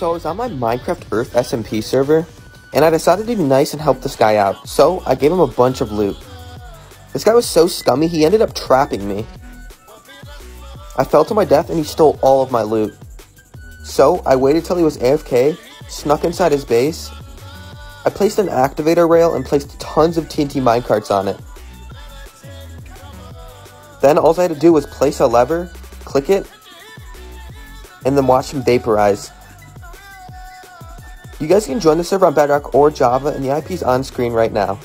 So I was on my Minecraft Earth SMP server, and I decided to be nice and help this guy out, so I gave him a bunch of loot. This guy was so scummy, he ended up trapping me. I fell to my death and he stole all of my loot. So I waited till he was AFK, snuck inside his base. I placed an activator rail and placed tons of TNT minecarts on it. Then all I had to do was place a lever, click it, and then watch him vaporize. You guys can join the server on Bedrock or Java, and the IP's on screen right now.